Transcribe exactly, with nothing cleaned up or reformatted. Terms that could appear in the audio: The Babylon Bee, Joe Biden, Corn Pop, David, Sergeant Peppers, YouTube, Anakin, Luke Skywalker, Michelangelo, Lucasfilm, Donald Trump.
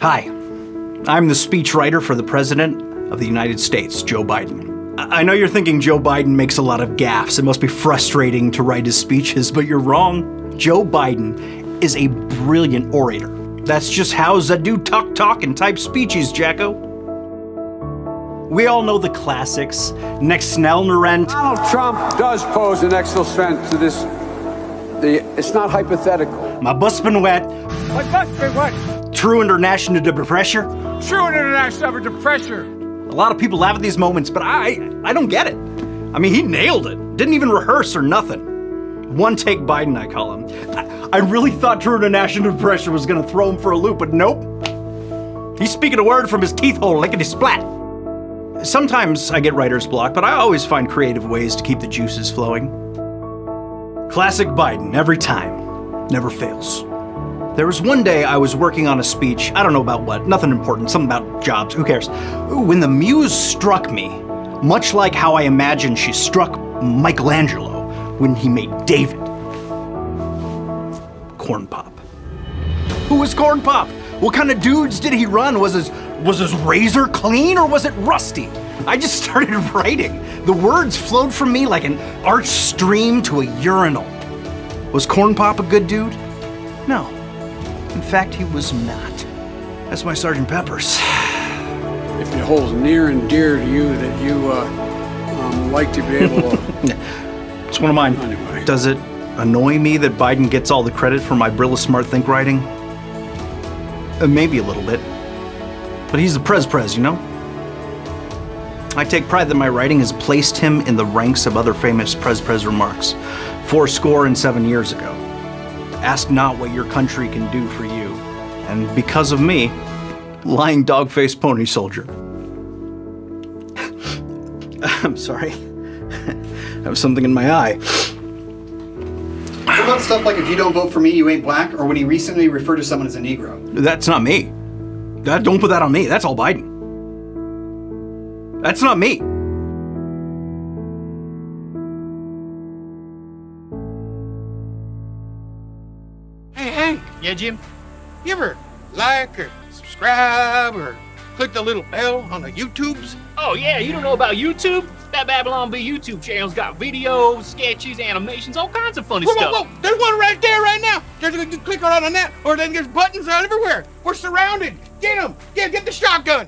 Hi, I'm the speechwriter for the President of the United States, Joe Biden. I know you're thinking Joe Biden makes a lot of gaffes. It must be frustrating to write his speeches, but you're wrong. Joe Biden is a brilliant orator. That's just how Zadu talk talk and type speeches, Jacko. We all know the classics, Nexnelnerent. Donald Trump does pose an excellent threat to this. The, it's not hypothetical. My bus been wet. My bus been wet. True international depression. True international depression. A lot of people laugh at these moments, but I, I don't get it. I mean, he nailed it. Didn't even rehearse or nothing. One take Biden, I call him. I, I really thought true international depression was gonna throw him for a loop, but nope. He's speaking a word from his teeth hole, lickety splat. Sometimes I get writer's block, but I always find creative ways to keep the juices flowing. Classic Biden, every time, never fails. There was one day I was working on a speech, I don't know about what, nothing important, something about jobs, who cares. When the muse struck me, much like how I imagine she struck Michelangelo when he made David. Corn Pop. Who was Corn Pop? What kind of dudes did he run? Was his Was his razor clean or was it rusty? I just started writing. The words flowed from me like an arch stream to a urinal. Was Corn Pop a good dude? No. In fact, he was not. That's my Sergeant Peppers. If it holds near and dear to you that you uh, um, like to be able to... It's one of mine. Anyway. Does it annoy me that Biden gets all the credit for my Brilla Smart Think writing? Uh, maybe a little bit. But he's the prez-prez, you know? I take pride that my writing has placed him in the ranks of other famous prez-prez remarks. Four score and seven years ago. Ask not what your country can do for you. And because of me, lying dog-faced pony soldier. I'm sorry. I have something in my eye. What about stuff like, if you don't vote for me, you ain't black, or when he recently referred to someone as a Negro? That's not me. That, don't put that on me. That's all Biden. That's not me. Hey, Hank. Yeah, Jim? You ever like or subscribe or click the little bell on the YouTubes? Oh, yeah. You don't know about YouTube? That Babylon Bee YouTube channel's got videos, sketches, animations, all kinds of funny whoa, stuff. Whoa, whoa, there's one right there right now. Just click on that, or then there's buttons everywhere. We're surrounded. Get him! Get, get the shotgun!